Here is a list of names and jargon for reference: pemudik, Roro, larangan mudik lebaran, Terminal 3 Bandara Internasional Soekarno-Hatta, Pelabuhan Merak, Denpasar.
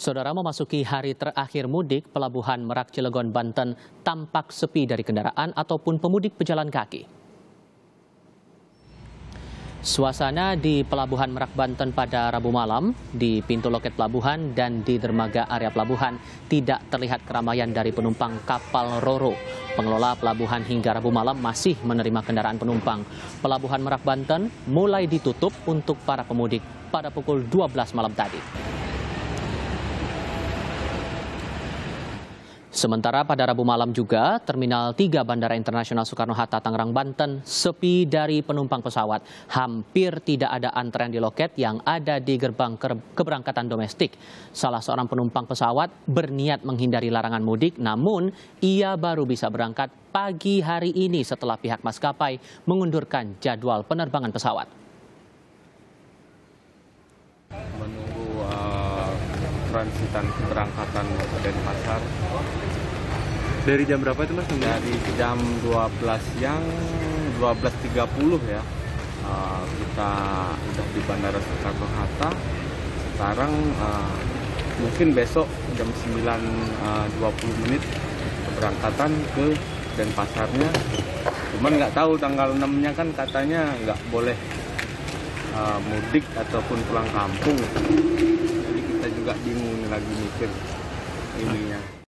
Saudara, memasuki hari terakhir mudik, Pelabuhan Merak Cilegon, Banten tampak sepi dari kendaraan ataupun pemudik pejalan kaki. Suasana di Pelabuhan Merak, Banten pada Rabu malam, di pintu loket pelabuhan dan di dermaga area pelabuhan tidak terlihat keramaian dari penumpang kapal Roro. Pengelola pelabuhan hingga Rabu malam masih menerima kendaraan penumpang. Pelabuhan Merak, Banten mulai ditutup untuk para pemudik pada pukul 12 malam tadi. Sementara pada Rabu malam juga, Terminal 3 Bandara Internasional Soekarno-Hatta, Tangerang, Banten sepi dari penumpang pesawat. Hampir tidak ada antrean di loket yang ada di gerbang keberangkatan domestik. Salah seorang penumpang pesawat berniat menghindari larangan mudik, namun ia baru bisa berangkat pagi hari ini setelah pihak maskapai mengundurkan jadwal penerbangan pesawat. Menunggu transitan keberangkatan Denpasar. Dari jam berapa itu Mas? Dari jam 12 siang, 12.30 ya. Kita udah di Bandara Soekarno-Hatta. Sekarang mungkin besok jam 9.20 keberangkatan ke Denpasarnya. Cuman nggak tahu tanggal 6-nya kan katanya nggak boleh mudik ataupun pulang kampung. Jadi kita juga bingung lagi mikir ininya.